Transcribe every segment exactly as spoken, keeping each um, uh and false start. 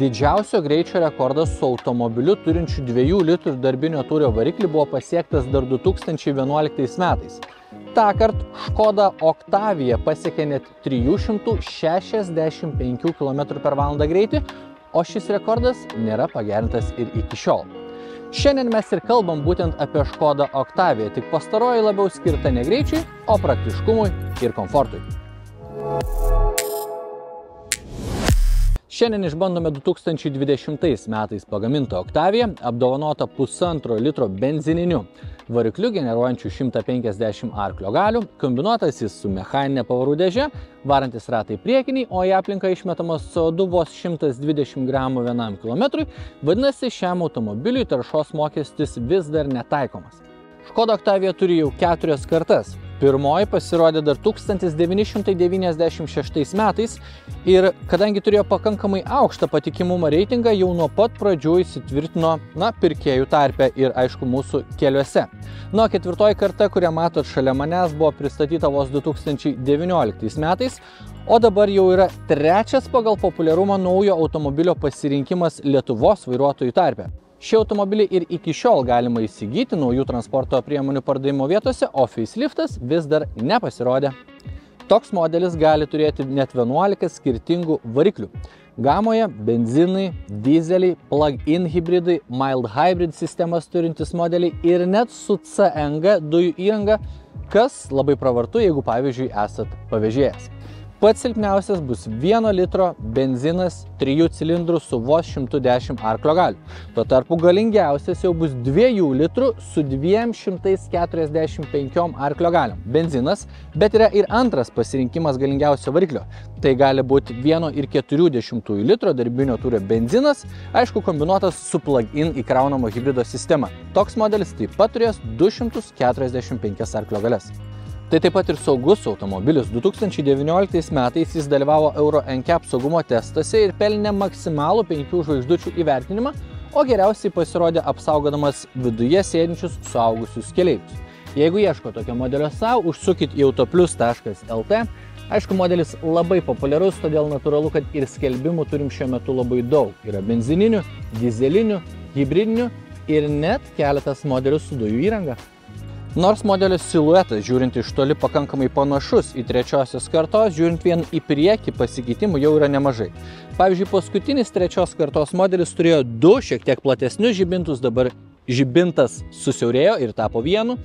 Didžiausio greičio rekordas su automobiliu turinčiu dviejų litrų darbinio tūrio variklį buvo pasiektas dar du tūkstančiai vienuoliktais metais. Tąkart Škoda Octavia pasiekė net tris šimtus šešiasdešimt penki kilometrų per valandą greitį, o šis rekordas nėra pagerintas ir iki šiol. Šiandien mes ir kalbam būtent apie Škoda Octavia, tik pastaroji labiau skirta ne greičiui, o praktiškumui ir komfortui. Šiandien išbandome du tūkstančiai dvidešimtais metais pagamintą Octavia, apdovanotą pusantro litro benzininiu varikliu generuojančiu šimtą penkiasdešimt arklio galių, kombinuotas jis su mechaninė pavarų dėže, varantis ratai priekiniai, o į aplinką išmetamas C O du vos šimtas dvidešimt gramų vienam kilometrui, vadinasi šiam automobiliui taršos mokestis vis dar netaikomas. Škoda Octavia turi jau keturias kartas. Pirmoji pasirodė dar tūkstantis devyni šimtai devyniasdešimt šeštais metais ir kadangi turėjo pakankamai aukštą patikimumo reitingą, jau nuo pat pradžių įsitvirtino na, pirkėjų tarpe ir aišku mūsų keliuose. Nuo ketvirtoji karta, kurią matot šalia manęs, buvo pristatyta vos du tūkstančiai devynioliktais metais, o dabar jau yra trečias pagal populiarumą naujo automobilio pasirinkimas Lietuvos vairuotojų tarpe. Šį automobilį ir iki šiol galima įsigyti naujų transporto priemonių pardavimo vietose, o faceliftas vis dar nepasirodė. Toks modelis gali turėti net vienuolika skirtingų variklių. Gamoje benzinai, dizeliai, plug-in hybridai, mild hybrid sistemas turintys modeliai ir net su C N G dujų įranga, kas labai pravartu, jeigu pavyzdžiui esat pavėžėjęs. Pats silpniausias bus vieno litro benzinas trijų cilindrų su vos šimtu dešimt arklio galių. Tuo tarpu galingiausias jau bus dviejų litrų su dviem šimtais keturiasdešimt penkiom arklio galiom. Benzinas, bet yra ir antras pasirinkimas galingiausio variklio. Tai gali būti vieno ir keturių dešimtųjų litro darbinio tūrio benzinas, aišku kombinuotas su plug-in įkraunamo hybrido sistema. Toks modelis taip pat turės du šimtus keturiasdešimt penkias arklio galias. Tai taip pat ir saugus automobilis. du tūkstančiai devynioliktais metais jis dalyvavo Euro N C A P saugumo testuose ir pelnė maksimalų penkių žvaigždučių įvertinimą, o geriausiai pasirodė apsaugodamas viduje sėdinčius suaugusius keleivius. Jeigu ieško tokio modelio savo, užsukit į Autoplius taškas lt. Aišku, modelis labai populiarus, todėl natūralu, kad ir skelbimų turim šiuo metu labai daug. Yra benzininių, dizelinių, hibridinių ir net keletas modelių su dujų įranga. Nors modelio siluetas, žiūrint iš toli, pakankamai panašus į trečiosios kartos, žiūrint vien į priekį pasikeitimų jau yra nemažai. Pavyzdžiui, paskutinis trečios kartos modelis turėjo du šiek tiek platesnius žibintus, dabar žibintas susiaurėjo ir tapo vienu.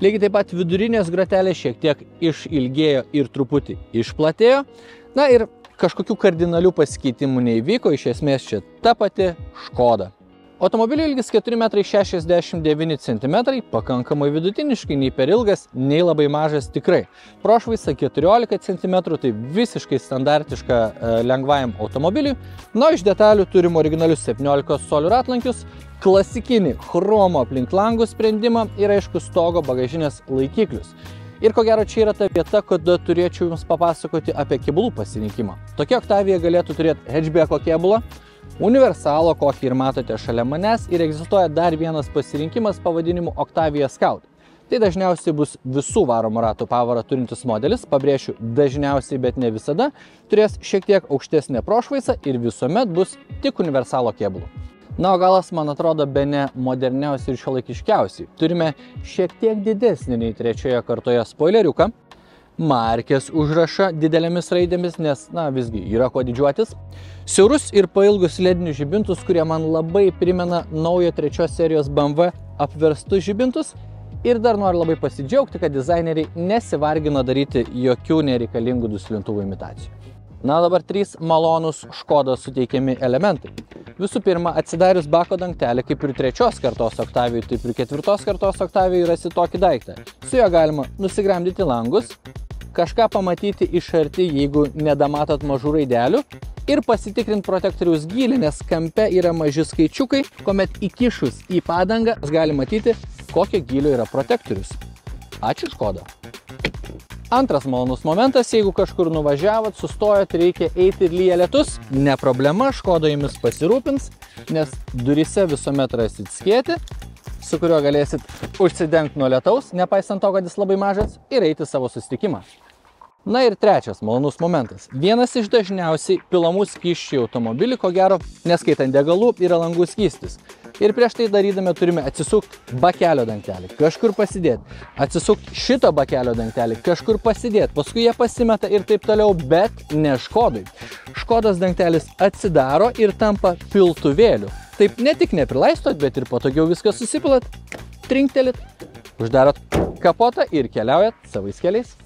Lygiai taip pat vidurinės grotelės šiek tiek išilgėjo ir truputį išplatėjo. Na ir kažkokių kardinalių pasikeitimų neįvyko, iš esmės čia ta pati Škoda. Automobilio ilgis keturi metrai šešiasdešimt devyni centimetrai, pakankamai vidutiniškai, nei per ilgas, nei labai mažas tikrai. Prošvaisa keturiolika centimetrų, tai visiškai standartiška lengvajam automobiliui. Na, iš detalių turim originalius septyniolika colių ratlankius, klasikinį chromo aplink langų sprendimą ir aišku stogo bagažinės laikiklius. Ir ko gero čia yra ta vieta, kada turėčiau jums papasakoti apie kėbulų pasirinkimą. Tokia Octavia galėtų turėti Hedgebeko kėbulą, universalo, kokį ir matote šalia manęs, ir egzistuoja dar vienas pasirinkimas pavadinimu Octavia Scout. Tai dažniausiai bus visų varomų ratų pavarą turintis modelis, pabrėšiu dažniausiai, bet ne visada, turės šiek tiek aukštesnę prošvaisą ir visuomet bus tik universalo kėbulų. Na, o galas, man atrodo, bene moderniausiai ir šiuolaikiškiausiai. Turime šiek tiek didesnį nei trečioje kartoje spoileriuką, markės užrašą didelėmis raidėmis, nes, na, visgi yra ko didžiuotis. Siaurus ir pailgus ledinius žibintus, kurie man labai primena naujo trečios serijos B M W apverstus žibintus. Ir dar noriu labai pasidžiaugti, kad dizaineriai nesivargino daryti jokių nereikalingų duslintuvų imitacijų. Na, dabar trys malonūs Škodos suteikiami elementai. Visų pirma, atsidarius bako dangtelį, kaip ir trečios kartos Octavijai, taip ir ketvirtos kartos Octavijai rasi tokį daiktą. Su jo galima nusigramdyti langus, kažką pamatyti iš arti, jeigu nedamatot mažų raidelių, ir pasitikrint protektoriaus gylį, nes kampe yra maži skaičiukai, kuomet įkišus į padangą gali matyti, kokio gylio yra protektorius. Ačiū Škoda. Antras malonus momentas, jeigu kažkur nuvažiavot, sustojot, reikia eiti ir lyja lietus, ne problema, Škoda jumis pasirūpins, nes duryse visuomet rasit skėtį, su kuriuo galėsit užsidengti nuo lietaus, nepaisant to, kad jis labai mažas, ir eiti savo susitikimą. Na ir trečias malonus momentas. Vienas iš dažniausiai pilamų skysčių į automobilį, ko gero, neskaitant degalų, yra langų skystis. Ir prieš tai darydami turime atsisukti bakelio dangtelį, kažkur pasidėti, atsisukti šito bakelio dangtelį, kažkur pasidėti, paskui jie pasimeta ir taip toliau, bet ne Škodai. Škodos dangtelis atsidaro ir tampa piltuvėliu. Taip ne tik neprilaistot, bet ir patogiau viską susipilat, trinktelit, uždarot kapotą ir keliaujat savais keliais.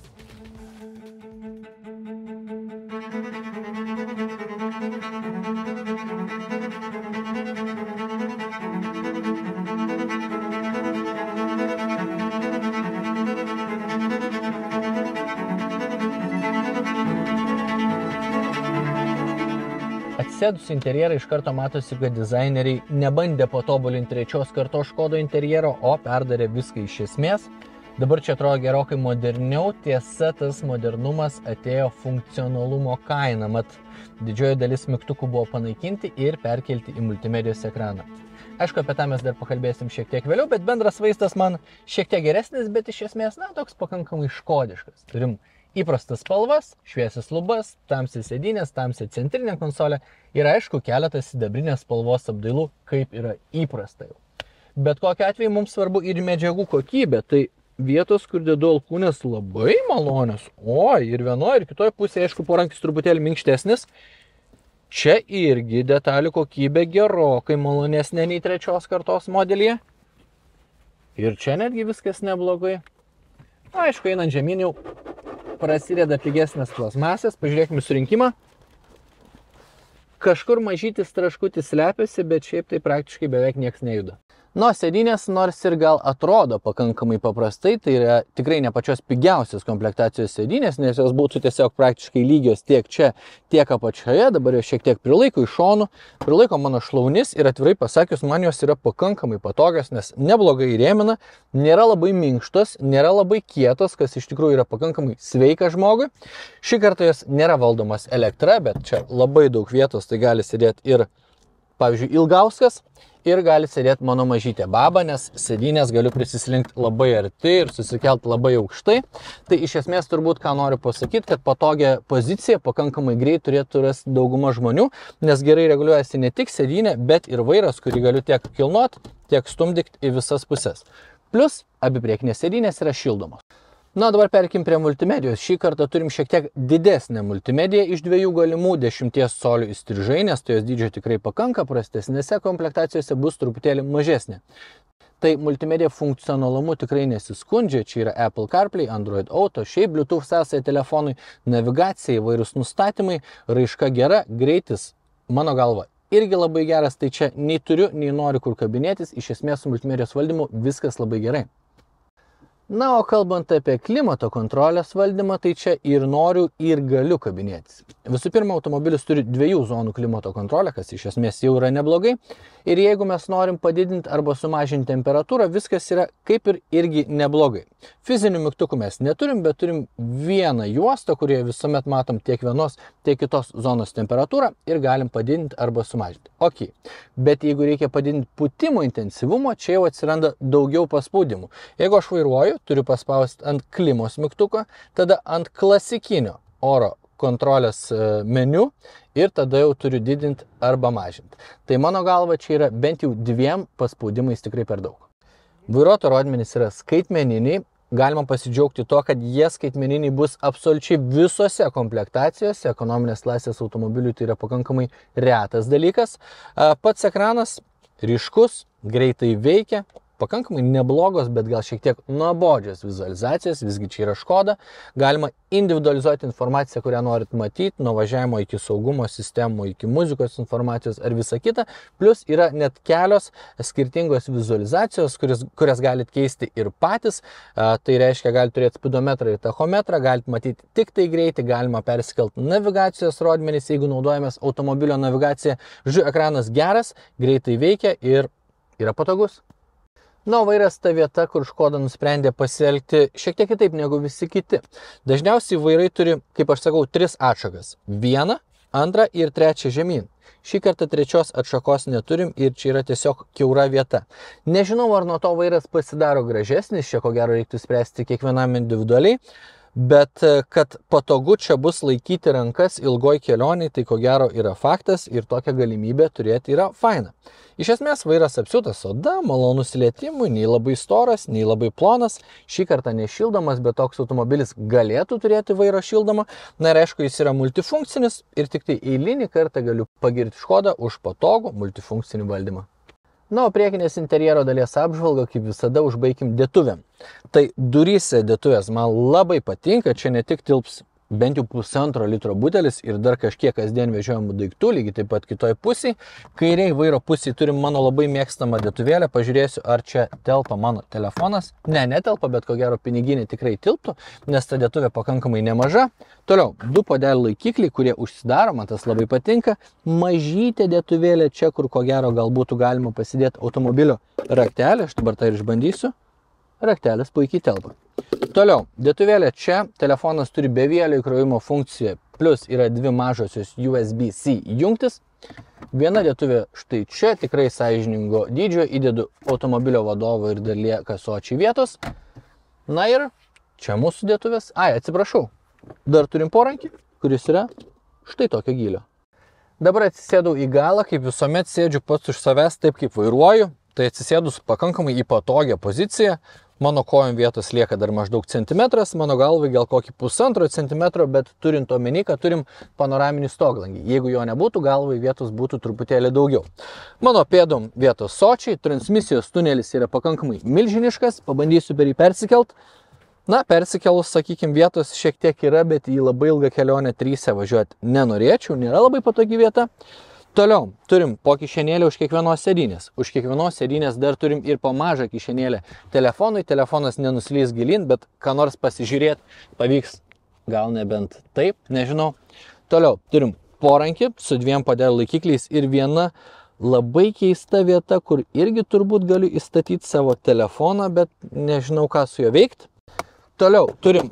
Atsisėdus interjerą iš karto matosi, kad dizaineriai nebandė patobulinti trečios kartos Škodo interjero, o perdarė viską iš esmės. Dabar čia atrodo gerokai moderniau, tiesa tas modernumas atėjo funkcionalumo kaina, mat didžioji dalis mygtukų buvo panaikinti ir perkelti į multimedijos ekraną. Aišku, apie tą mes dar pakalbėsim šiek tiek vėliau, bet bendras vaizdas man šiek tiek geresnis, bet iš esmės, na, toks pakankamai škodiškas. Turim įprastas spalvas, šviesias lubas, tamsią sėdynės, tamsią centrinę konsolę ir aišku keletas sidabrinės spalvos apdailų, kaip yra įprasta jau. Bet kokiu atveju mums svarbu ir medžiagų kokybė, tai vietos, kur dedu alkūnės, labai malonios. O, ir vienoje, ir kitoje pusėje, aišku, porankis truputėlį minkštesnis. Čia irgi detalių kokybė gerokai malonesnė nei trečios kartos modelyje. Ir čia netgi viskas neblogai. Na, aišku, einant žemyn jau prasideda pigesnės plastmasės, pažiūrėkime surinkimą. Kažkur mažytis traškutis slepiasi, bet šiaip tai praktiškai beveik nieks nejuda. Nuo sėdynės, nors ir gal atrodo pakankamai paprastai, tai yra tikrai ne pačios pigiausios komplektacijos sėdynės, nes jos būtų tiesiog praktiškai lygios tiek čia, tiek apačioje, dabar jos šiek tiek prilaiko iš šonų, prilaiko mano šlaunis ir atvirai pasakius, man jos yra pakankamai patogios, nes neblogai įrėmina, nėra labai minkštos, nėra labai kietos, kas iš tikrųjų yra pakankamai sveika žmogui. Šį kartą jos nėra valdomas elektra, bet čia labai daug vietos, tai gali sėdėti ir, pavyzdžiui, Ilgauskas ir gali sėdėti mano mažytė baba, nes sėdynės galiu prisislinkti labai arti ir susikelti labai aukštai. Tai iš esmės turbūt ką noriu pasakyti, kad patogią poziciją pakankamai greit turėtų rasti dauguma žmonių, nes gerai reguliuojasi ne tik sėdynė, bet ir vairas, kurį galiu tiek kilnot, tiek stumdyti į visas pusės. Plus abi priekinės sėdynės yra šildomos. Na, dabar perkim prie multimedijos. Šį kartą turim šiek tiek didesnę multimediją iš dviejų galimų dešimties colių įstrižai, nes to jos dydžio tikrai pakanka, prastesnėse komplektacijose bus truputėlį mažesnė. Tai multimedija funkcionalumu tikrai nesiskundžia, čia yra Apple CarPlay, Android Auto, šiaip Bluetooth sąsaja telefonui, navigacija, įvairūs nustatymai, raiška gera, greitis, mano galva, irgi labai geras, tai čia nei turiu, nei noriu kur kabinėtis, iš esmės su multimedijos valdymu viskas labai gerai. Na, o kalbant apie klimato kontrolės valdymą, tai čia ir noriu, ir galiu kabinėtis. Visų pirma, automobilis turi dviejų zonų klimato kontrolę, kas iš esmės jau yra neblogai. Ir jeigu mes norim padidinti arba sumažinti temperatūrą, viskas yra kaip ir irgi neblogai. Fizinių mygtukų mes neturim, bet turim vieną juostą, kurioje visuomet matom tiek vienos, tiek kitos zonos temperatūrą ir galim padidinti arba sumažinti. Ok, bet jeigu reikia padidinti pūtimo intensyvumo, čia jau atsiranda daugiau paspaudimų. Jeigu aš vairuoju, turiu paspausti ant klimos mygtuko, tada ant klasikinio oro kontrolės meniu ir tada jau turiu didinti arba mažinti. Tai mano galva čia yra bent jau dviem paspaudimais tikrai per daug. Vairuotojo rodmenys yra skaitmeniniai. Galima pasidžiaugti to, kad jie skaitmeniniai bus absoliučiai visose komplektacijose. Ekonominės klasės automobilių tai yra pakankamai retas dalykas. Pats ekranas ryškus, greitai veikia. Pakankamai neblogos, bet gal šiek tiek nuobodžios vizualizacijos, visgi čia yra Škoda. Galima individualizuoti informaciją, kurią norit matyti, nuo važiavimo iki saugumo sistemų, iki muzikos informacijos ar visa kita. Plus yra net kelios skirtingos vizualizacijos, kurias, kurias galit keisti ir patys. A, tai reiškia, galit turėti spidometrą ir tachometrą, galit matyti tik tai greitį, galima persikelti navigacijos rodmenys, jeigu naudojamės automobilio navigaciją. Žodžiu, ekranas geras, greitai veikia ir yra patogus. Na, vairas ta vieta, kur Škoda nusprendė pasielgti šiek tiek kitaip negu visi kiti. Dažniausiai vairai turi, kaip aš sakau, tris atšakas. Vieną, antrą ir trečią žemyn. Šį kartą trečios atšakos neturim ir čia yra tiesiog kiaura vieta. Nežinau, ar nuo to vairas pasidaro gražesnis, čia ko gero reiktų spręsti kiekvienam individualiai. bet kad patogu čia bus laikyti rankas ilgoj kelionėj, tai ko gero yra faktas ir tokia galimybė turėti yra faina. Iš esmės vairas apsiūtas oda, malonus lietimui, nei labai storas, nei labai plonas, šį kartą nešildomas, bet toks automobilis galėtų turėti vairo šildomą. Na ir aišku, jis yra multifunkcinis ir tik tai eilinį kartą galiu pagirti Škodą už patogų multifunkcinį valdymą. Na, o priekinės interjero dalies apžvalgą, kaip visada, užbaigim dėtuvėm. Tai duryse dėtuvės man labai patinka, čia ne tik tilps bent jau pusantro litro butelis ir dar kažkiek kasdien vežiojamų daiktų, lygiai taip pat kitoj pusėj. Kairiai vairo pusėj turim mano labai mėgstamą dėtuvėlę, pažiūrėsiu, ar čia telpa mano telefonas. Ne, netelpa, bet ko gero piniginė tikrai tilptų, nes ta dėtuvė pakankamai nemaža. Toliau, du podelių laikikliai, kurie užsidaro, man tas labai patinka. Mažytė dėtuvėlė čia, kur ko gero gal būtų galima pasidėti automobilio raktelį. Aš dabar tai ir išbandysiu. Raktelis puikiai telpa. Toliau, dėtuvėlė čia, telefonas turi bevėlio įkrovimo funkciją, plus yra dvi mažosios U S B C jungtis. Viena dėtuvė štai čia, tikrai sąžiningo dydžio, įdedu automobilio vadovą ir dar lieka sočiai vietos. Na ir čia mūsų dėtuvės. Ai, atsiprašau, dar turim porankį, kuris yra štai tokio gylio. Dabar atsisėdau į galą, kaip visuomet sėdžiu pats už savęs, taip kaip vairuoju. Tai atsisėdus pakankamai į patogią poziciją, mano kojom vietos lieka dar maždaug centimetras, mano galvai gal kokį pusantro centimetro, bet turint omeny, kad turim panoraminį stoglangį. Jeigu jo nebūtų, galvai vietos būtų truputėlį daugiau. Mano pėdom vietos sočiai, transmisijos tunelis yra pakankamai milžiniškas, pabandysiu per jį persikelt. Na, persikelus, sakykime, vietos šiek tiek yra, bet į labai ilgą kelionę trise važiuoti nenorėčiau, nėra labai patogi vieta. Toliau turim po kišenėlę už kiekvienos sėdynės. Už kiekvienos sėdynės dar turim ir po mažą kišenėlę telefonui. Telefonas nenuslys gilin, bet ką nors pasižiūrėti pavyks gal nebent taip, nežinau. Toliau turim porankį su dviem padelių laikikliais ir viena labai keista vieta, kur irgi turbūt galiu įstatyti savo telefoną, bet nežinau ką su juo veikti. Toliau turim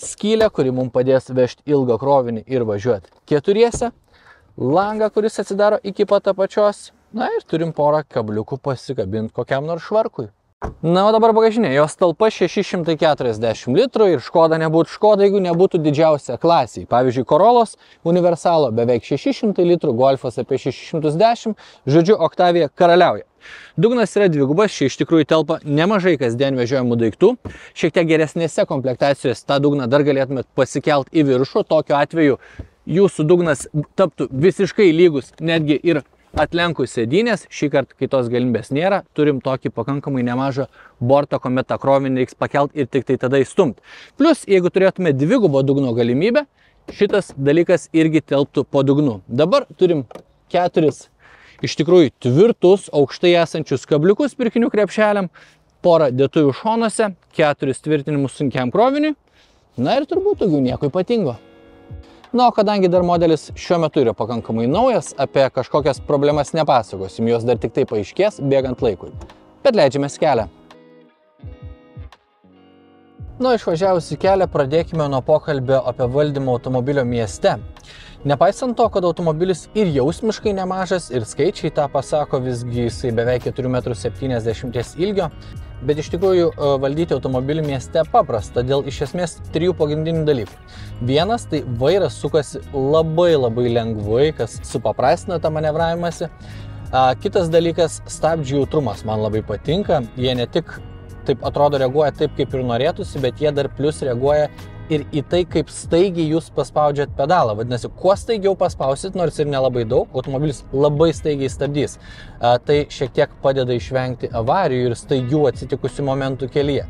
skylę, kuri mums padės vežti ilgą krovinį ir važiuoti keturiese. Langą, kuris atsidaro iki pat apačios. Na ir turim porą kabliukų pasikabinti kokiam nors švarkui. Na, o dabar bagažinė. Jos talpa šeši šimtai keturiasdešimt litrų ir Škoda nebūtų Škoda, jeigu nebūtų didžiausia klasė. Pavyzdžiui, Korolos universalo beveik šeši šimtai litrų, Golfas apie šeši šimtai dešimt, žodžiu, Octavia karaliauja. Dugnas yra dvigubas, čia iš tikrųjų telpa nemažai kasdien vežiojamų daiktų. Šiek tiek geresnėse komplektacijose tą dugną dar galėtumėt pasikelt į viršų. Tokiu atveju jūsų dugnas taptų visiškai lygus, netgi ir atlenkus sėdynės. Šį kartą kitos galimybės nėra. Turim tokį pakankamai nemažą bortą, kuomet tą krovinį reiks pakelt ir tik tai tada įstumti. Plus, jeigu turėtume dvigubo dugno galimybę, šitas dalykas irgi telptų po dugnu. Dabar turim keturis iš tikrųjų tvirtus, aukštai esančius kabliukus pirkinių krepšeliam, porą dėtuvų šonuose, keturis tvirtinimus sunkiam kroviniui. Na ir turbūt daugiau nieko ypatingo. Na, o kadangi dar modelis šiuo metu yra pakankamai naujas, apie kažkokias problemas nepasakosim, jos dar tik tai paaiškės bėgant laikui. Bet leidžiamės kelią. Nu, išvažiavusi kelią pradėkime nuo pokalbio apie valdymą automobilio mieste. Nepaisant to, kad automobilis ir jausmiškai nemažas, ir skaičiai tą pasako, visgi jisai beveik keturių metrų septyniasdešimties ilgio, bet iš tikrųjų valdyti automobilį mieste paprasta dėl iš esmės trijų pagrindinių dalykų. Vienas, tai vairas sukasi labai labai lengvai, kas supaprastina tą manevravimąsi. Kitas dalykas, stabdžių jautrumas man labai patinka, jie ne tik taip atrodo reaguoja taip, kaip ir norėtųsi, bet jie dar plus reaguoja ir į tai, kaip staigiai jūs paspaudžiat pedalą. Vadinasi, kuo staigiau paspausit, nors ir nelabai daug, automobilis labai staigiai stabdys. A, tai šiek tiek padeda išvengti avarijų ir staigių atsitikusių momentų kelyje.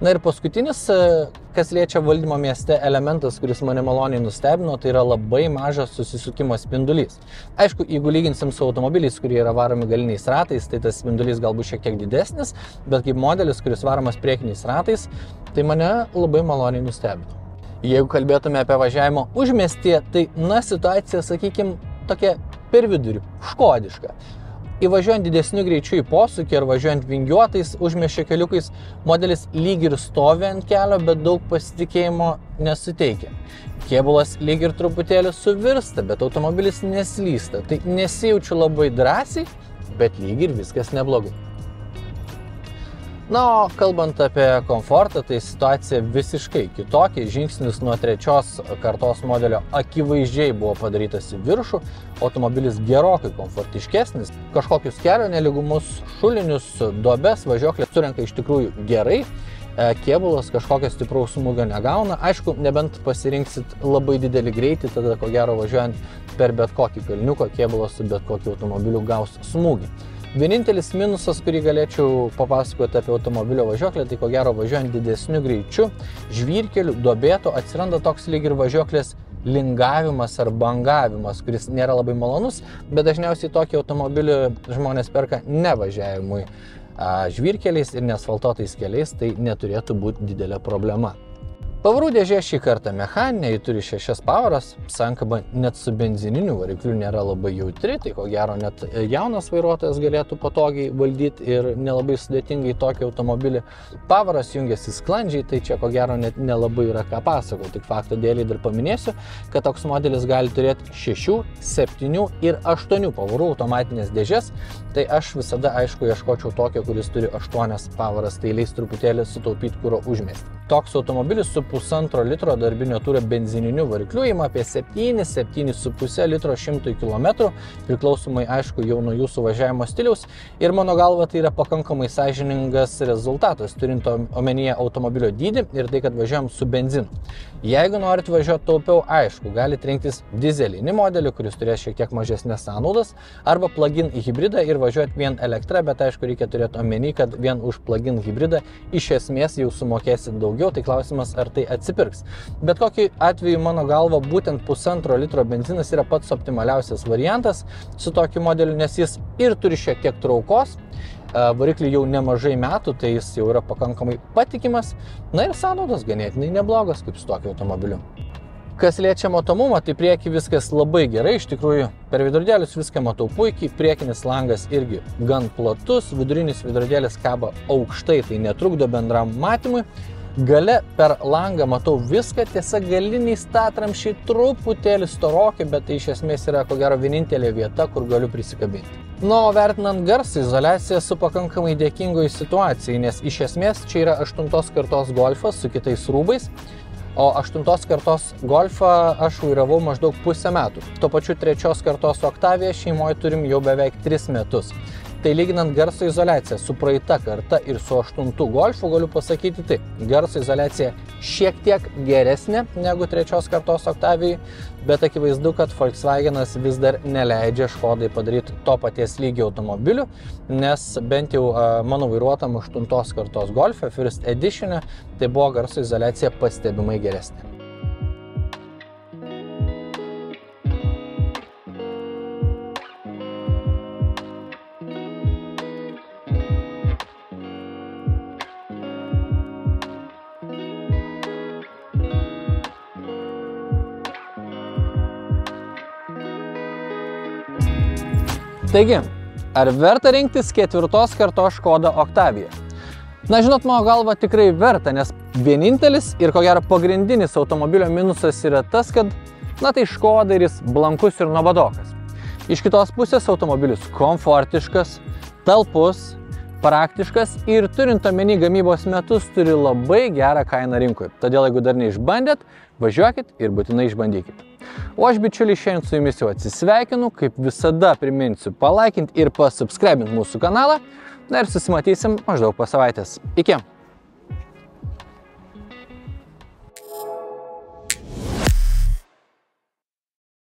Na ir paskutinis, kas liečia valdymo mieste elementas, kuris mane maloniai nustebino, tai yra labai mažas susisukimo spindulys. Aišku, jeigu lyginsim su automobiliais, kurie yra varomi galiniais ratais, tai tas spindulys galbūt šiek tiek didesnis, bet kaip modelis, kuris varomas priekiniais ratais, tai mane labai maloniai nustebino. Jeigu kalbėtume apie važiavimo užmiestyje, tai, na, situacija, sakykime, tokia per vidurį, škodiška. Įvažiuojant didesniu greičiu į posūkį ar važiuojant vingiuotais užmiesčio keliukais, modelis lyg ir stovi ant kelio, bet daug pasitikėjimo nesuteikia. Kėbulas lyg ir truputėlį suvirsta, bet automobilis neslysta. Tai nesijaučiu labai drąsiai, bet lyg ir viskas neblogai. Na, o kalbant apie komfortą, tai situacija visiškai kitokia. Žingsnis nuo trečios kartos modelio akivaizdžiai buvo padarytas į viršų. Automobilis gerokai komfortiškesnis. Kažkokius kelio nelygumus, šulinius, duobes važiuoklė surenka iš tikrųjų gerai. Kėbulas kažkokio stipraus smūgio negauna. Aišku, nebent pasirinksit labai didelį greitį, tada ko gero važiuojant per bet kokį kalniuką, kėbulas su bet kokiu automobiliu gaus smūgį. Vienintelis minusas, kurį galėčiau papasakoti apie automobilio važiuoklę, tai ko gero važiuojant didesniu greičiu, žvyrkeliu, duobėtu, atsiranda toks lyg ir važiuoklės lingavimas ar bangavimas, kuris nėra labai malonus, bet dažniausiai tokį automobilį žmonės perka nevažiavimui žvyrkeliais ir neasfaltuotais keliais, tai neturėtų būti didelė problema. Pavarų dėžė šį kartą mechaninė, ji turi šešias pavaras, sankaba net su benzininiu varikliu nėra labai jautri, tai ko gero net jaunas vairuotojas galėtų patogiai valdyti ir nelabai sudėtingai tokį automobilį. Pavaras jungiasi sklandžiai, tai čia ko gero net nelabai yra ką pasakoti, tik fakto dėliai dar paminėsiu, kad toks modelis gali turėti šešių, septynių ir aštuonių pavarų automatinės dėžės, tai aš visada aišku ieškočiau tokio, kuris turi aštuonias pavaras, tai leis truputėlį sutaupyti kuro užmestį. Toks automobilis su pusantro litro darbinio turo benzininiu varikliu ima apie septynis, septynis su puse litro šimtui kilometrų, priklausomai aišku jau nuo jūsų važiavimo stiliaus, ir mano galva tai yra pakankamai sąžiningas rezultatas, turint omenyje automobilio dydį ir tai, kad važiuojam su benzinu. Jeigu norit važiuoti taupiau, aišku, galite rinktis dizelinį modelį, kuris turės šiek tiek mažesnės sąnaudas, arba plug-in hybridą ir važiuoti vien elektrą, bet aišku reikia turėti omeny, kad vien už plug-in hybridą iš esmės jau sumokėsit daugiau. Tai klausimas, ar tai atsipirks. Bet kokiu atveju, mano galva, būtent pusantro litro benzinas yra pats optimaliausias variantas su tokiu modeliu, nes jis ir turi šiek tiek traukos, variklį jau nemažai metų, tai jis jau yra pakankamai patikimas, na ir sąnaudos ganėtinai neblogas kaip su tokiu automobiliu. Kas liečia matomumą, tai prieki viskas labai gerai, iš tikrųjų per veidrodėlius viską matau puikiai, priekinis langas irgi gan platus, vidurinis veidrodėlis kaba aukštai, tai netrukdo bendram matymui. Gale per langą matau viską, tiesa galiniai statramšiai truputėlį storoki, bet tai iš esmės yra ko gero vienintelė vieta, kur galiu prisikabinti. Na, o vertinant garsą, izoliacija su pakankamai dėkingoj situacijai, nes iš esmės čia yra aštuntos kartos Golfas su kitais rūbais, o aštuntos kartos Golfą aš vairavau maždaug pusę metų. Tuo pačiu trečios kartos Octavia šeimoje turim jau beveik tris metus. Tai lyginant garso izoliaciją su praeita karta ir su aštuntu Golfu, galiu pasakyti taip, garso izoliacija šiek tiek geresnė negu trečios kartos Octavijai, bet akivaizdu, kad Volkswagenas vis dar neleidžia Škodai padaryti to paties lygio automobilių, nes bent jau mano vairuotam aštuntos kartos Golfe First Edition e, tai buvo garso izoliacija pastebimai geresnė. Taigi, ar verta rinktis ketvirtos kartos Škoda Octavia? Na, žinot, mano galva tikrai verta, nes vienintelis ir ko gero pagrindinis automobilio minusas yra tas, kad, na, tai Škoda ir jis blankus ir nuobodokas. Iš kitos pusės automobilis komfortiškas, talpus, praktiškas ir turint omeny gamybos metus turi labai gerą kainą rinkoje. Todėl, jeigu dar neišbandėt, važiuokit ir būtinai išbandykit. O aš, bičiuliai, šiandien su jumis jau atsisveikinu, kaip visada priminsiu palaikinti ir pasubscribinti mūsų kanalą. Na ir susimatysim maždaug po savaitės. Iki!